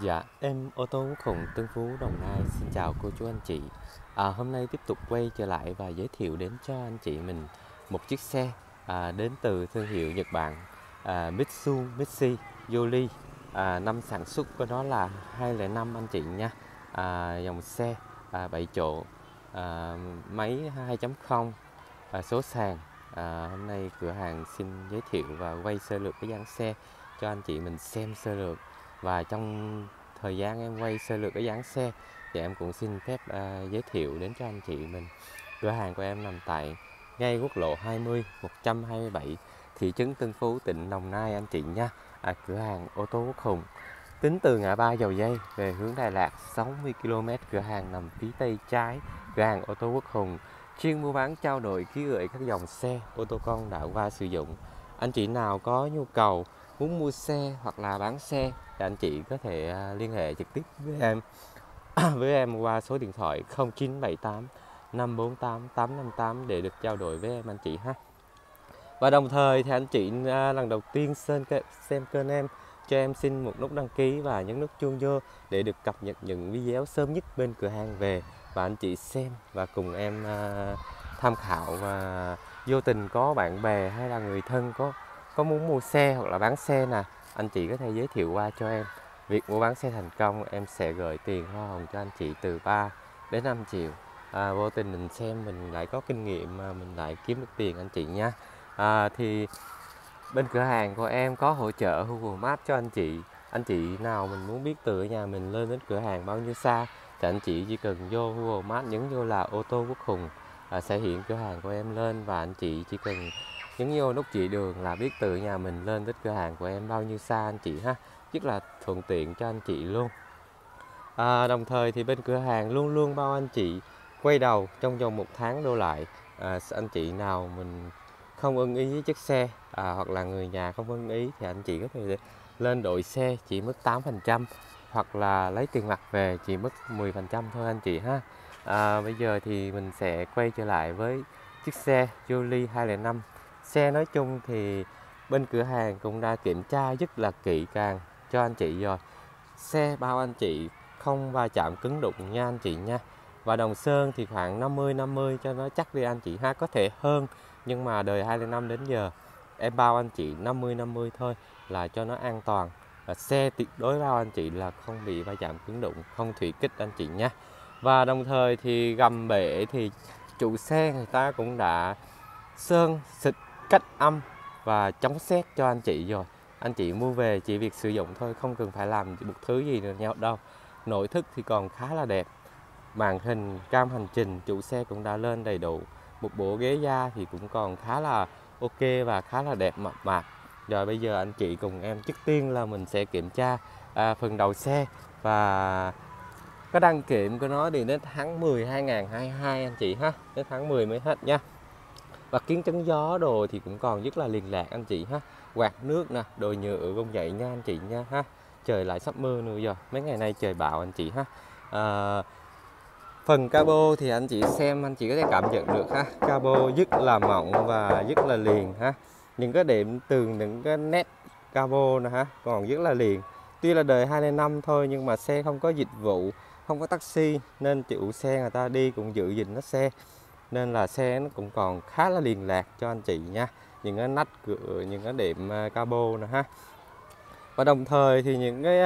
Dạ, em ô tô Quốc Hùng, Tân Phú, Đồng Nai. Xin chào cô chú anh chị. Hôm nay tiếp tục quay trở lại và giới thiệu đến cho anh chị mình một chiếc xe đến từ thương hiệu Nhật Bản Mitsubishi Jolie. Năm sản xuất của nó là 2005 anh chị nha. Dòng xe 7 chỗ, máy 2.0, số sàn. Hôm nay cửa hàng xin giới thiệu và quay sơ lược cái dáng xe cho anh chị mình xem sơ lược. Và trong thời gian em quay sơ lược cái dáng xe thì em cũng xin phép giới thiệu đến cho anh chị mình. Cửa hàng của em nằm tại ngay quốc lộ 20 127, thị trấn Tân Phú, tỉnh Đồng Nai anh chị nha. Cửa hàng ô tô Quốc Hùng tính từ ngã ba Dầu Dây về hướng Đà Lạt 60 km. Cửa hàng nằm phía tây trái. Cửa hàng ô tô Quốc Hùng chuyên mua bán, trao đổi, ký gửi các dòng xe ô tô con đã qua sử dụng. Anh chị nào có nhu cầu muốn mua xe hoặc là bán xe thì anh chị có thể liên hệ trực tiếp với em qua số điện thoại 0978 548 858 để được trao đổi với em anh chị ha. Và đồng thời thì anh chị lần đầu tiên xem kênh em, cho em xin một nút đăng ký và nhấn nút chuông vô để được cập nhật những video sớm nhất bên cửa hàng về, và anh chị xem và cùng em tham khảo. Và vô tình có bạn bè hay là người thân có muốn mua xe hoặc là bán xe nè, anh chị có thể giới thiệu qua cho em. Việc mua bán xe thành công em sẽ gửi tiền hoa hồng cho anh chị từ 3 đến 5 triệu. Vô tình mình xem mình lại có kinh nghiệm, mình lại kiếm được tiền anh chị nha. Thì bên cửa hàng của em có hỗ trợ Google Maps cho anh chị. Anh chị nào mình muốn biết từ nhà mình lên đến cửa hàng bao nhiêu xa thì anh chị chỉ cần vô Google Maps, nhấn vô là ô tô Quốc Hùng sẽ hiện cửa hàng của em lên, và anh chị chỉ cần nhấn vô nút chỉ đường là biết từ nhà mình lên đến cửa hàng của em bao nhiêu xa anh chị ha, rất là thuận tiện cho anh chị luôn. Đồng thời thì bên cửa hàng luôn luôn bao anh chị quay đầu trong vòng 1 tháng đô lại. Anh chị nào mình không ưng ý với chiếc xe hoặc là người nhà không ưng ý thì anh chị có thể lên đổi xe chỉ mất 8% hoặc là lấy tiền mặt về chỉ mất 10% thôi anh chị ha. Bây giờ thì mình sẽ quay trở lại với chiếc xe Jolie 2005. Xe nói chung thì bên cửa hàng cũng đã kiểm tra rất là kỹ càng cho anh chị rồi. Xe bao anh chị không va chạm cứng đụng nha anh chị nha. Và đồng sơn thì khoảng 50-50 cho nó chắc đi anh chị ha, có thể hơn. Nhưng mà đời 2005 đến giờ em bao anh chị 50-50 thôi là cho nó an toàn. Và xe tuyệt đối bao anh chị là không bị va chạm cứng đụng, không thủy kích anh chị nha. Và đồng thời thì gầm bể thì chủ xe người ta cũng đã sơn xịt cách âm và chống sét cho anh chị rồi. Anh chị mua về chỉ việc sử dụng thôi, không cần phải làm một thứ gì nữa nhau đâu. Nội thất thì còn khá là đẹp. Màn hình cam hành trình chủ xe cũng đã lên đầy đủ. Một bộ ghế da thì cũng còn khá là ok và khá là đẹp mập mạp. Rồi bây giờ anh chị cùng em trước tiên là mình sẽ kiểm tra phần đầu xe. Và cái đăng kiểm của nó thì đến tháng 10 2022 anh chị ha, đến tháng 10 mới hết nha. Và kính chắn gió đồ thì cũng còn rất là liền lạc anh chị ha. Quạt nước nè, đồ nhựa gông dậy nha anh chị nha ha. Trời lại sắp mưa nữa rồi, mấy ngày nay trời bão anh chị ha. Phần cabo thì anh chị xem, anh chị có thể cảm nhận được ha. Cabo rất là mỏng và rất là liền ha. Những cái điểm từ những cái nét cabo nè ha, còn rất là liền. Tuy là đời 2005 thôi nhưng mà xe không có dịch vụ, không có taxi, nên chủ xe người ta đi cũng giữ gìn nó xe, nên là xe nó cũng còn khá là liền lạc cho anh chị nha. Những cái nách cửa, những cái điểm cabo nè ha. Và đồng thời thì những cái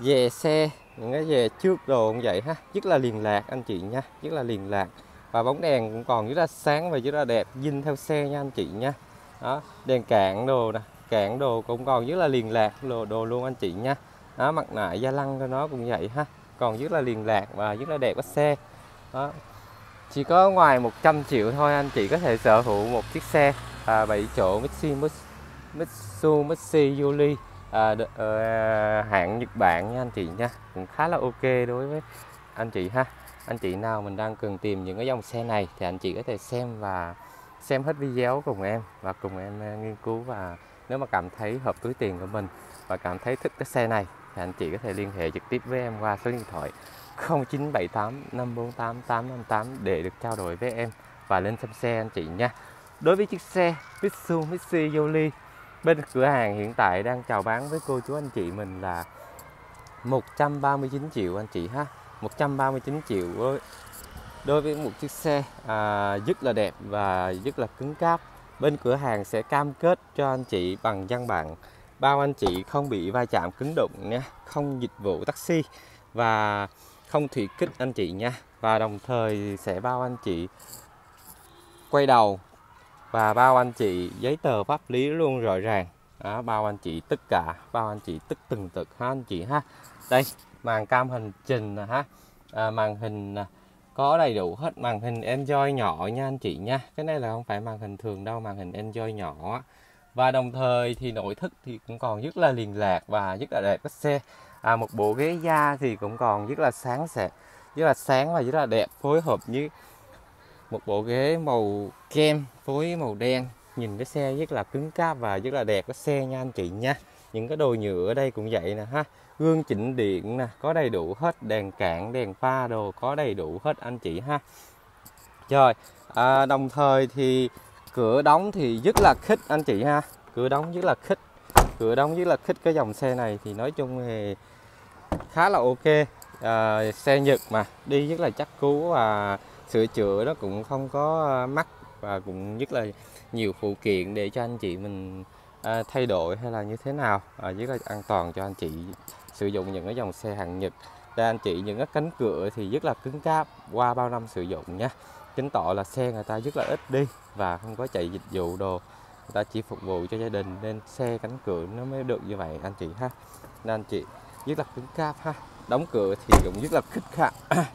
dè xe, những cái dè trước đồ cũng vậy ha, rất là liền lạc anh chị nha, rất là liền lạc. Và bóng đèn cũng còn rất là sáng và rất là đẹp, dinh theo xe nha anh chị nha. Đó, đèn cạn đồ nè, cạn đồ cũng còn rất là liền lạc đồ luôn anh chị nha. Đó, mặt nạ da lăng cho nó cũng vậy ha, còn rất là liền lạc và rất là đẹp cái xe. Đó, chỉ có ngoài 100 triệu thôi anh chị có thể sở hữu một chiếc xe 7 chỗ Mitsubishi Jolie hãng Nhật Bản nha anh chị nha. Cũng khá là ok đối với anh chị ha. Anh chị nào mình đang cần tìm những cái dòng xe này thì anh chị có thể xem và xem hết video cùng em, và cùng em nghiên cứu. Và nếu mà cảm thấy hợp túi tiền của mình và cảm thấy thích cái xe này thì anh chị có thể liên hệ trực tiếp với em qua số điện thoại 0978 548 858 để được trao đổi với em và lên xem xe anh chị nha. Đối với chiếc xe Mitsubishi Jolie, bên cửa hàng hiện tại đang chào bán với cô chú anh chị mình là 139 triệu anh chị ha. 139 triệu đối với một chiếc xe rất là đẹp và rất là cứng cáp. Bên cửa hàng sẽ cam kết cho anh chị bằng văn bản bao anh chị không bị va chạm cứng đụng nha, không dịch vụ taxi và không thủy kích anh chị nha. Và đồng thời sẽ bao anh chị quay đầu và bao anh chị giấy tờ pháp lý luôn rõ ràng. Đó, bao anh chị tất cả, bao anh chị tức từng tật ha anh chị ha. Đây, màn cam hành trình nè ha. Màn hình có đầy đủ hết, màn hình Android nhỏ nha anh chị nha. Cái này là không phải màn hình thường đâu, màn hình Android nhỏ. Và đồng thời thì nội thất thì cũng còn rất là liền lạc và rất là đẹp cái xe. Một bộ ghế da thì cũng còn rất là sáng sẻ, rất là sáng và rất là đẹp, phối hợp với một bộ ghế màu kem phối màu đen. Nhìn cái xe rất là cứng cáp và rất là đẹp cái xe nha anh chị nha. Những cái đồ nhựa ở đây cũng vậy nè ha. Gương chỉnh điện nè, có đầy đủ hết, đèn cản, đèn pha đồ có đầy đủ hết anh chị ha. Rồi, đồng thời thì cửa đóng thì rất là khích anh chị ha. Cửa đóng rất là khích. Cửa đóng rất là khích. Cái dòng xe này thì nói chung thì khá là ok. Xe Nhật mà, đi rất là chắc cú và sửa chữa nó cũng không có mắc và cũng rất là nhiều phụ kiện để cho anh chị mình thay đổi hay là như thế nào, rất là an toàn cho anh chị sử dụng những cái dòng xe hàng Nhật. Đây anh chị, những cái cánh cửa thì rất là cứng cáp qua bao năm sử dụng nha, chứng tỏ là xe người ta rất là ít đi và không có chạy dịch vụ đồ, người ta chỉ phục vụ cho gia đình nên xe cánh cửa nó mới được như vậy anh chị ha. Nên anh chị rất là cứng cáp ha. Đóng cửa thì cũng rất là khích ha,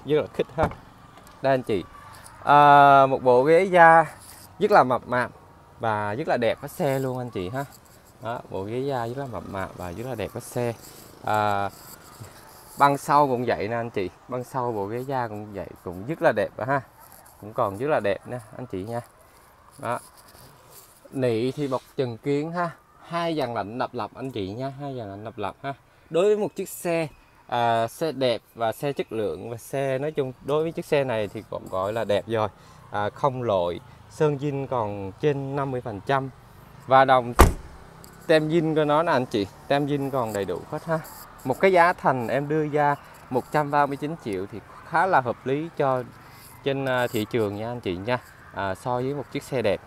rất là khích ha. Đây anh chị, một bộ ghế da rất là mập mạp và rất là đẹp cái xe luôn anh chị ha. Đó, bộ ghế da rất là mập mạp và rất là đẹp cái xe. Băng sau cũng vậy nè anh chị, băng sau bộ ghế da cũng vậy, cũng rất là đẹp ha, cũng còn rất là đẹp nè anh chị nha. Đó, nị thì bọc trần kiến ha, hai dàn lạnh độc lập anh chị nha, hai dàn lạnh độc lập ha. Đối với một chiếc xe xe đẹp và xe chất lượng và xe nói chung, đối với chiếc xe này thì còn gọi là đẹp rồi, không lỗi, sơn zin còn trên 50% và đồng tem zin của nó là anh chị, tem zin còn đầy đủ hết ha. Một cái giá thành em đưa ra 139 triệu thì khá là hợp lý cho trên thị trường nha anh chị nha, so với một chiếc xe đẹp,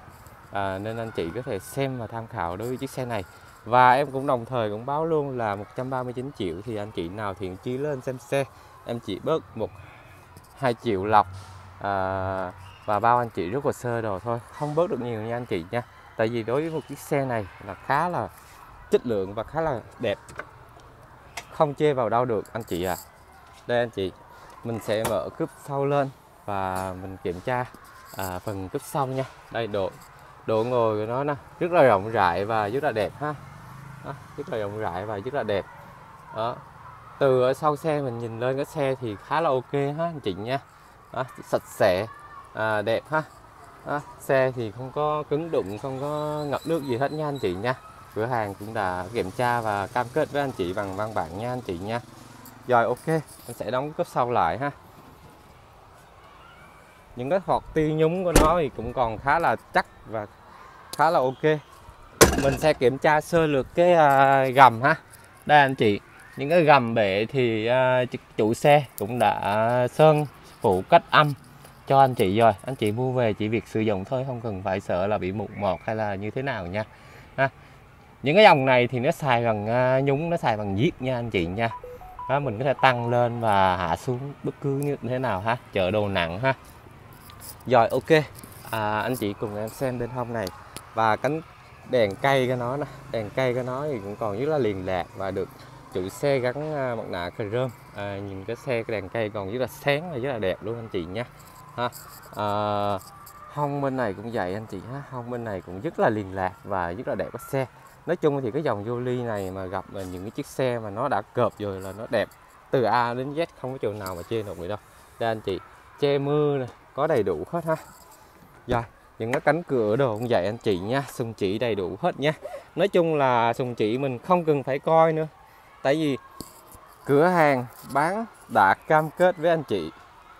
nên anh chị có thể xem và tham khảo đối với chiếc xe này. Và em cũng đồng thời cũng báo luôn là 139 triệu thì anh chị nào thiện chí lên xem xe, em chỉ bớt 1-2 triệu lọc và bao anh chị rút hồ sơ đồ thôi, không bớt được nhiều nha anh chị nha. Tại vì đối với một chiếc xe này là khá là chất lượng và khá là đẹp, không chê vào đâu được anh chị à. Đây anh chị, mình sẽ mở cúp sau lên và mình kiểm tra phần cúp sau nha. Đây độ ngồi của nó nè, rất là rộng rãi và rất là đẹp ha. Đó, rất là rộng rãi và rất là đẹp. Đó, từ ở sau xe mình nhìn lên cái xe thì khá là ok ha anh chị nha. Đó, sạch sẽ, đẹp ha. Đó, xe thì không có cứng đụng, không có ngập nước gì hết nha anh chị nha. Cửa hàng cũng đã kiểm tra và cam kết với anh chị bằng văn bản nha anh chị nha. Rồi ok, mình sẽ đóng cốp sau lại ha. Những cái hột ti nhúng của nó thì cũng còn khá là chắc và khá là ok. Mình sẽ kiểm tra sơ lược cái gầm ha. Đây anh chị, những cái gầm bệ thì chủ xe cũng đã sơn phủ cách âm cho anh chị rồi. Anh chị mua về chỉ việc sử dụng thôi, không cần phải sợ là bị mục mọt hay là như thế nào nha. Ha. Những cái dòng này thì nó xài bằng nhúng, nó xài bằng diếc nha anh chị nha. Đó, mình có thể tăng lên và hạ xuống bất cứ như thế nào ha, chở đồ nặng ha. Rồi ok, anh chị cùng em xem bên hông này. Và cánh đèn cây của nó nè, đèn cây của nó thì cũng còn rất là liền lạc và được chủ xe gắn mặt nạ chrome. Nhìn cái xe, cái đèn cây còn rất là sáng và rất là đẹp luôn anh chị nha. Ha. Hông bên này cũng vậy anh chị ha, hông bên này cũng rất là liền lạc và rất là đẹp cái xe. Nói chung thì cái dòng Jolie này mà gặp những cái chiếc xe mà nó đã cộp rồi là nó đẹp từ A đến Z, không có chỗ nào mà chê được người đâu. Đây anh chị, che mưa này, có đầy đủ hết ha. Rồi, những cái cánh cửa đồ cũng vậy anh chị nha, sùng chỉ đầy đủ hết nha. Nói chung là sùng chỉ mình không cần phải coi nữa, tại vì cửa hàng bán đã cam kết với anh chị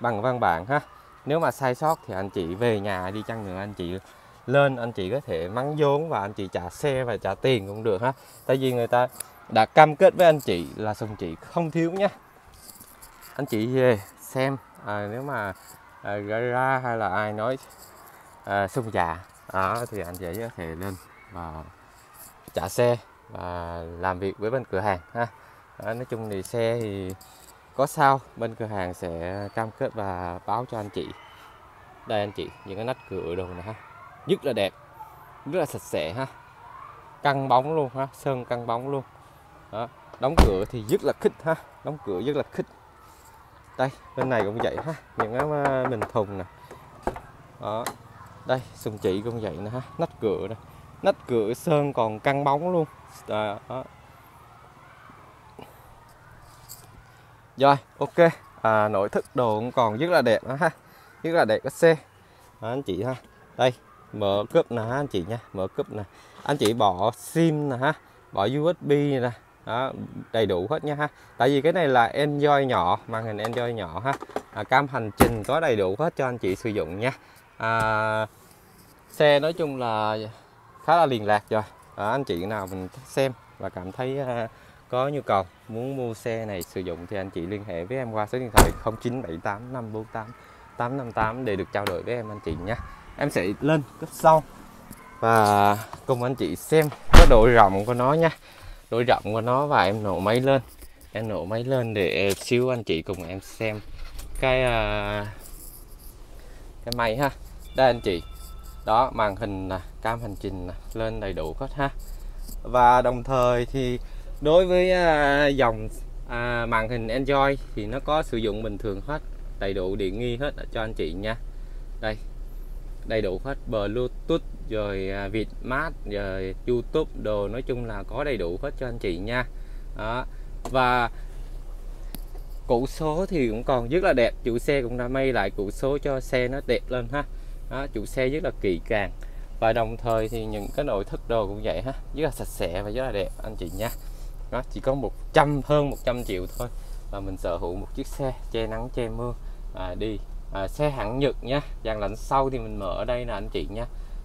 bằng văn bản ha. Nếu mà sai sót thì anh chị về nhà đi chăng nữa, anh chị lên anh chị có thể mắng vốn và anh chị trả xe và trả tiền cũng được ha. Tại vì người ta đã cam kết với anh chị là sòng chị không thiếu nhé. Anh chị về xem nếu mà ra hay là ai nói sông già thì anh chị có thể lên và trả xe và làm việc với bên cửa hàng ha. Nói chung thì xe thì có sao bên cửa hàng sẽ cam kết và báo cho anh chị. Đây anh chị, những cái nách cửa đồ này ha, rất là đẹp, rất là sạch sẽ ha, căng bóng luôn ha, sơn căng bóng luôn. Đó, đóng cửa thì rất là khít ha, đóng cửa rất là khít. Đây bên này cũng vậy ha, những cái mình thùng nè. Đó, đây sùng chị cũng vậy nè ha, nách cửa nè, nách cửa sơn còn căng bóng luôn. Đó. Rồi ok, nội thất đồ cũng còn rất là đẹp đó ha, rất là đẹp cái xe đó, anh chị ha. Đây mở cốp nè anh chị nha, mở cốp nè, anh chị bỏ sim nè ha, bỏ USB nè đó, đầy đủ hết nha ha. Tại vì cái này là Android nhỏ, màn hình Android nhỏ ha, cam hành trình có đầy đủ hết cho anh chị sử dụng nha. Xe nói chung là khá là liền lạc rồi đó, anh chị nào mình xem và cảm thấy có nhu cầu muốn mua xe này sử dụng thì anh chị liên hệ với em qua số điện thoại 0978548858 để được trao đổi với em anh chị nhé. Em sẽ lên cấp sau và cùng anh chị xem cái độ rộng của nó nha, độ rộng của nó, và em nổ máy lên, em nổ máy lên để xíu anh chị cùng em xem cái máy ha. Đây anh chị, đó màn hình nè, cam hành trình nè, lên đầy đủ hết ha. Và đồng thời thì đối với dòng màn hình Android thì nó có sử dụng bình thường hết, đầy đủ điện nghi hết cho anh chị nha. Đây đầy đủ hết, Bluetooth rồi Vietmap rồi YouTube đồ, nói chung là có đầy đủ hết cho anh chị nha. Đó. Và cụ số thì cũng còn rất là đẹp, chủ xe cũng đã may lại cụ số cho xe nó đẹp lên ha. Đó, chủ xe rất là kỹ càng, và đồng thời thì những cái nội thất đồ cũng vậy ha, rất là sạch sẽ và rất là đẹp anh chị nha. Nó chỉ có hơn 100 triệu thôi và mình sở hữu một chiếc xe che nắng che mưa đi xe hãng Nhật nha. Dàn lạnh sau thì mình mở ở đây nè anh chị nha,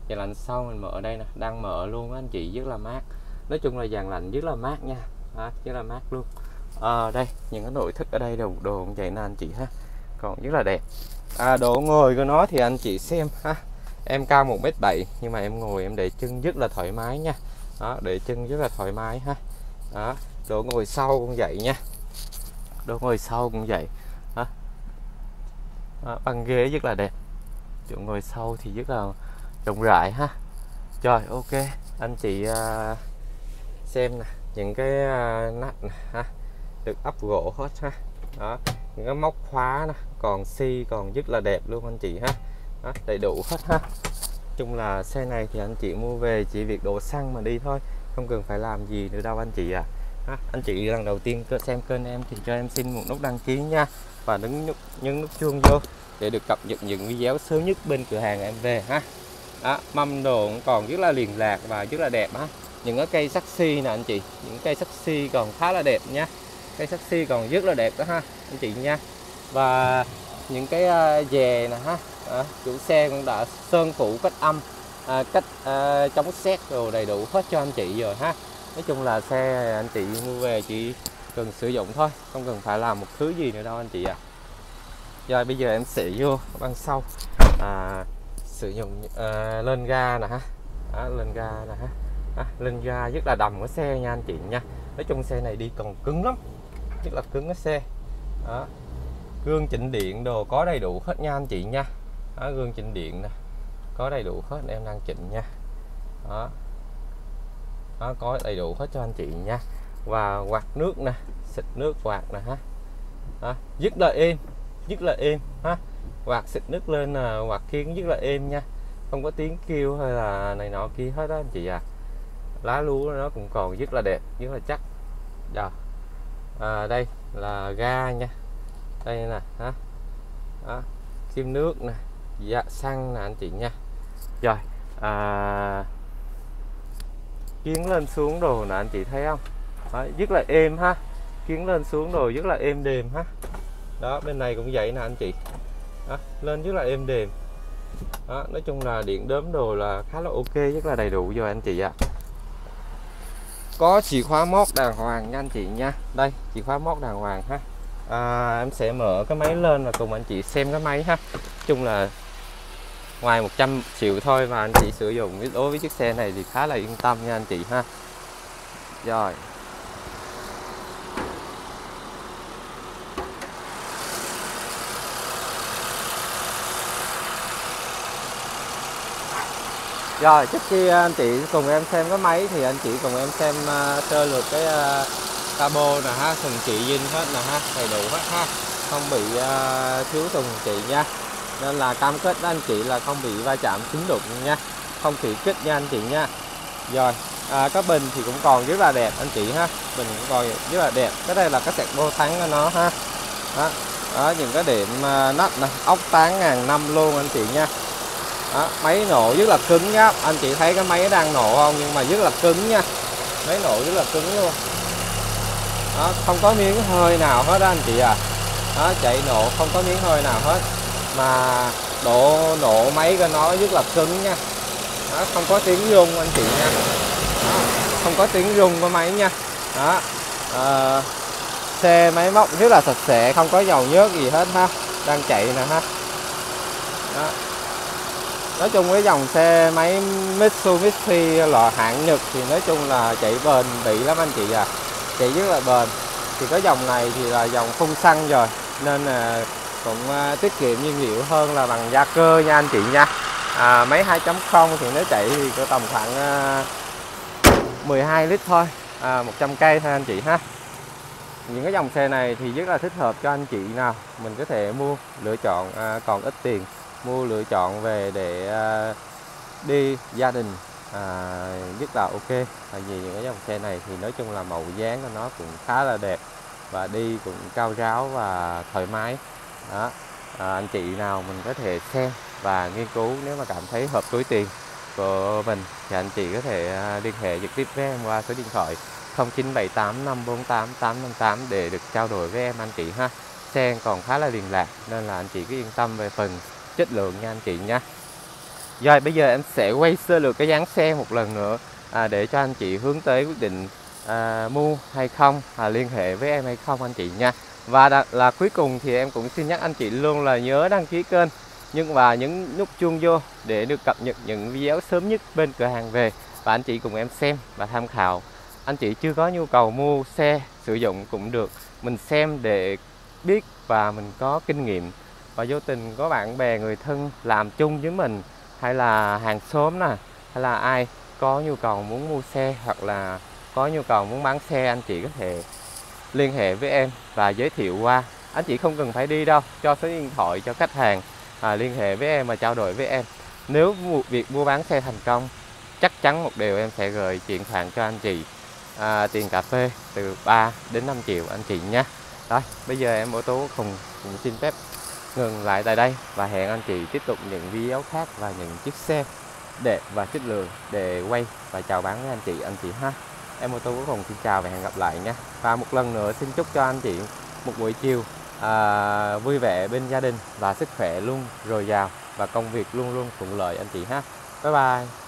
dàn lạnh sau mình mở ở đây nè, đang mở luôn á anh chị, rất là mát. Nói chung là dàn lạnh rất là mát nha, rất là mát luôn. Đây những cái nội thất ở đây đồ cũng vậy nè anh chị ha, còn rất là đẹp. Độ ngồi của nó thì anh chị xem ha, em cao 1m7 nhưng mà em ngồi em để chân rất là thoải mái nha. Đó, để chân rất là thoải mái ha. Đó, độ ngồi sau cũng vậy nha, độ ngồi sau cũng vậy. Băng ghế rất là đẹp, chỗ ngồi sau thì rất là rộng rãi ha. Rồi ok anh chị xem nè, những cái nắp ha được ốp gỗ hết ha. Đó, những cái móc khóa nè, còn xi còn rất là đẹp luôn anh chị ha. Đó, đầy đủ hết ha. Chung là xe này thì anh chị mua về chỉ việc đổ xăng mà đi thôi, không cần phải làm gì nữa đâu anh chị à. Anh chị lần đầu tiên xem kênh em thì cho em xin một nút đăng ký nha, và nhấn nút chuông vô để được cập nhật những video sớm nhất bên cửa hàng em về ha. Đó, mâm đồ cũng còn rất là liền lạc và rất là đẹp ha. Những cái cây saxi nè anh chị, những cây saxi còn khá là đẹp nha, cây saxi còn rất là đẹp đó ha anh chị nha. Và những cái dè nè ha, chủ xe cũng đã sơn phủ cách âm, cách chống sét đồ đầy đủ hết cho anh chị rồi ha. Nói chung là xe anh chị mua về chỉ cần sử dụng thôi, không cần phải làm một thứ gì nữa đâu anh chị ạ. Rồi bây giờ em sẽ vô băng sau, sử dụng lên ga nè ha. Đó, lên ga nè ha. Đó, lên ga rất là đầm cái xe nha anh chị nha. Nói chung xe này đi còn cứng lắm, rất là cứng cái xe. Đó, gương chỉnh điện đồ có đầy đủ hết nha anh chị nha. Đó, gương chỉnh điện nè, có đầy đủ hết, em đang chỉnh nha. Đó. Đó, có đầy đủ hết cho anh chị nha. Và quạt nước nè, xịt nước quạt nè ha. Đó, rất là êm, rất là êm ha. Quạt xịt nước lên là quạt khiến rất là êm nha, không có tiếng kêu hay là này nọ kia hết đó anh chị à. Lá lúa nó cũng còn rất là đẹp, rất là chắc. Rồi. Đây là ga nha, đây nè ha. Đó, kim nước nè, dạ xăng nè anh chị nha. Rồi kiếng lên xuống đồ nè anh chị thấy không? Đó, rất là êm ha, kiếng lên xuống đồ rất là êm đềm ha. Đó bên này cũng vậy nè anh chị. Đó, lên rất là êm đềm. Đó, nói chung là điện đóm đồ là khá là ok, rất là đầy đủ rồi anh chị ạ. có chìa khóa móc đàng hoàng nha anh chị nha. Đây, chìa khóa móc đàng hoàng ha. Em sẽ mở cái máy lên và cùng anh chị xem cái máy ha. Nói chung là ngoài 100 triệu thôi mà anh chị sử dụng đối với chiếc xe này thì khá là yên tâm nha anh chị ha. Rồi. Rồi, trước khi anh chị cùng em xem cái máy thì anh chị cùng em xem sơ lược cái cabo nè ha, thùng chị zin hết nè ha, đầy đủ hết ha, không bị thiếu thùng chị nha. Nên là cam kết với anh chị là không bị va chạm kính đụng nha, không bị kích nha anh chị nha. Rồi, các bình thì cũng còn rất là đẹp anh chị ha, bình cũng còn rất là đẹp. Cái đây là cái sạc bô thắng của nó ha. Đó, đó những cái điểm nắp nè, ốc 8.500 luôn anh chị nha. Đó, máy nổ rất là cứng nhá, anh chị thấy cái máy đang nổ không, nhưng mà rất là cứng nha, máy nổ rất là cứng luôn. Đó, không có miếng hơi nào hết đó anh chị à. Đó, chạy nổ không có miếng hơi nào hết, mà độ nổ máy của nó rất là cứng nha. Đó, không có tiếng rung anh chị nha. Đó, không có tiếng rung của máy nha. Đó, xe máy móc rất là sạch sẽ, không có dầu nhớt gì hết ha, đang chạy nè ha. Đó. Nói chung với dòng xe máy Mitsubishi loại hạng Nhật thì nói chung là chạy bền bỉ lắm anh chị à, chạy rất là bền. Thì cái dòng này thì là dòng phun xăng rồi nên là cũng tiết kiệm nhiên liệu hơn là bằng gia cơ nha anh chị nha. Máy 2.0 thì nó chạy thì có tầm khoảng 12 lít thôi, 100 cây thôi anh chị ha. Những cái dòng xe này thì rất là thích hợp cho anh chị nào mình có thể mua lựa chọn còn ít tiền, mua lựa chọn về để đi gia đình rất là ok. Tại vì những cái dòng xe này thì nói chung là màu dáng của nó cũng khá là đẹp và đi cũng cao ráo và thoải mái. Đó, anh chị nào mình có thể xem và nghiên cứu, nếu mà cảm thấy hợp túi tiền của mình thì anh chị có thể liên hệ trực tiếp với em qua số điện thoại 0978548858 để được trao đổi với em anh chị ha. Xe còn khá là liên lạc nên là anh chị cứ yên tâm về phần chất lượng nha anh chị nha. Rồi bây giờ em sẽ quay sơ lược cái dáng xe một lần nữa để cho anh chị hướng tới quyết định mua hay không, liên hệ với em hay không anh chị nha. Và là cuối cùng thì em cũng xin nhắc anh chị luôn là nhớ đăng ký kênh nhưng và nhấn nút chuông vô để được cập nhật những video sớm nhất bên cửa hàng về. Và anh chị cùng em xem và tham khảo. Anh chị chưa có nhu cầu mua xe sử dụng cũng được, mình xem để biết và mình có kinh nghiệm. Và vô tình có bạn bè người thân làm chung với mình hay là hàng xóm nè, hay là ai có nhu cầu muốn mua xe hoặc là có nhu cầu muốn bán xe, anh chị có thể liên hệ với em và giới thiệu qua. Anh chị không cần phải đi đâu, cho số điện thoại cho khách hàng liên hệ với em và trao đổi với em. Nếu việc mua bán xe thành công, chắc chắn một điều em sẽ gửi chuyển khoản cho anh chị tiền cà phê từ 3 đến 5 triệu anh chị nhé. Đó, bây giờ em ô tô Quốc Hùng cũng xin phép ngừng lại tại đây và hẹn anh chị tiếp tục những video khác và những chiếc xe đẹp và chất lượng để quay và chào bán với anh chị ha. Em ô tô Quốc Hùng xin chào và hẹn gặp lại nha. Và một lần nữa xin chúc cho anh chị một buổi chiều vui vẻ bên gia đình và sức khỏe luôn dồi dào và công việc luôn luôn thuận lợi anh chị ha. Bye bye.